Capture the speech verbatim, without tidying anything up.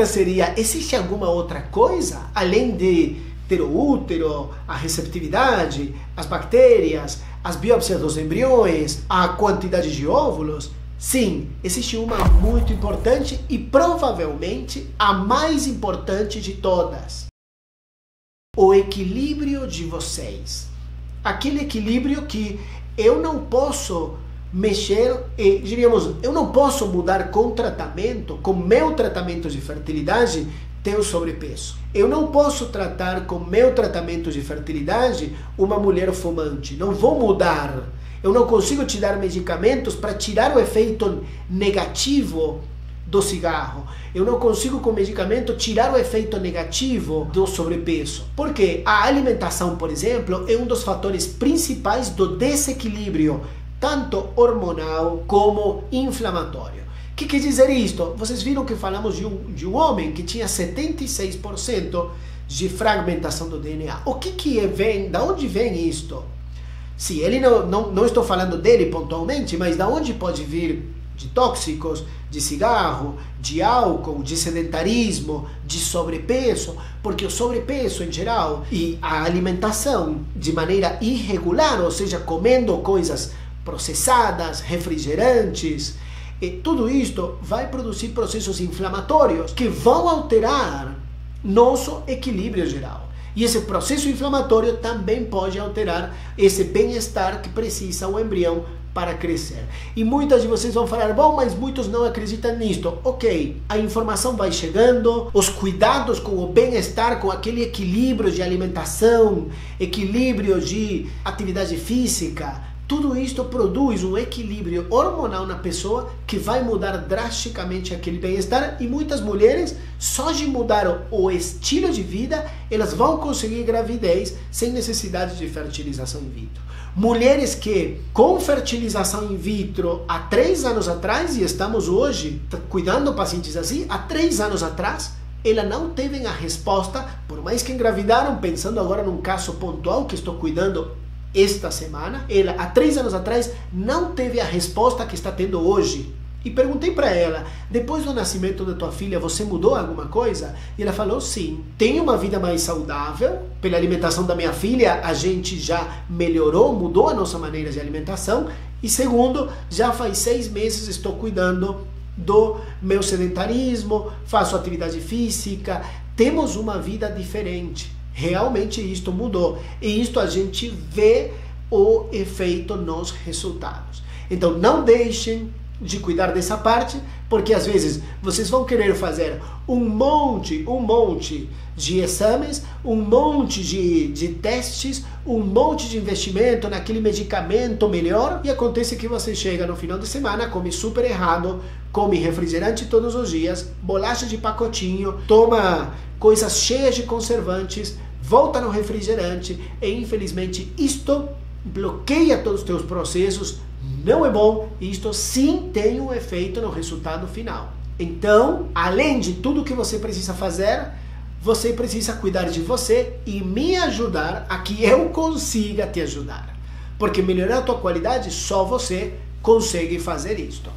pergunta seria, existe alguma outra coisa além de ter o útero, a receptividade, as bactérias, as biópsias dos embriões, a quantidade de óvulos? Sim, existe uma muito importante e provavelmente a mais importante de todas. O equilíbrio de vocês. Aquele equilíbrio que eu não posso mexer, e, diríamos, eu não posso mudar com tratamento, com meu tratamento de fertilidade, teu sobrepeso. Eu não posso tratar com meu tratamento de fertilidade uma mulher fumante. Não vou mudar. Eu não consigo te dar medicamentos para tirar o efeito negativo do cigarro. Eu não consigo com medicamento tirar o efeito negativo do sobrepeso. Porque a alimentação, por exemplo, é um dos fatores principais do desequilíbrio, tanto hormonal como inflamatório. O que quer dizer isto? Vocês viram que falamos de um, de um homem que tinha setenta e seis por cento de fragmentação do D N A. O que que vem, da onde vem isto? Sim, ele não, não, não estou falando dele pontualmente, mas da onde pode vir de tóxicos, de cigarro, de álcool, de sedentarismo, de sobrepeso, porque o sobrepeso em geral e a alimentação de maneira irregular, ou seja, comendo coisas processadas, refrigerantes, e tudo isto vai produzir processos inflamatórios que vão alterar nosso equilíbrio geral. E esse processo inflamatório também pode alterar esse bem-estar que precisa o embrião para crescer. E muitas de vocês vão falar, bom, mas muitos não acreditam nisto. Ok, a informação vai chegando, os cuidados com o bem-estar, com aquele equilíbrio de alimentação, equilíbrio de atividade física, tudo isto produz um equilíbrio hormonal na pessoa que vai mudar drasticamente aquele bem-estar. E muitas mulheres, só de mudar o estilo de vida, elas vão conseguir gravidez sem necessidade de fertilização in vitro. Mulheres que com fertilização in vitro há três anos atrás, e estamos hoje cuidando pacientes assim, há três anos atrás, elas não teve a resposta, por mais que engravidaram, pensando agora num caso pontual que estou cuidando esta semana, ela há três anos atrás não teve a resposta que está tendo hoje. E perguntei para ela, depois do nascimento da tua filha, você mudou alguma coisa? E ela falou, sim, tenho uma vida mais saudável, pela alimentação da minha filha a gente já melhorou, mudou a nossa maneira de alimentação, e segundo, já faz seis meses estou cuidando do meu sedentarismo, faço atividade física, temos uma vida diferente. Realmente isto mudou, e isto a gente vê o efeito nos resultados. Então não deixem de cuidar dessa parte, porque às vezes vocês vão querer fazer um monte, um monte de exames, um monte de, de testes, um monte de investimento naquele medicamento melhor, e acontece que você chega no final de semana, come super errado, come refrigerante todos os dias, bolacha de pacotinho, toma coisas cheias de conservantes, volta no refrigerante, e infelizmente isto bloqueia todos os teus processos, não é bom, e isto sim tem um efeito no resultado final. Então, além de tudo que você precisa fazer, você precisa cuidar de você e me ajudar a que eu consiga te ajudar. Porque melhorar a tua qualidade, só você consegue fazer isto.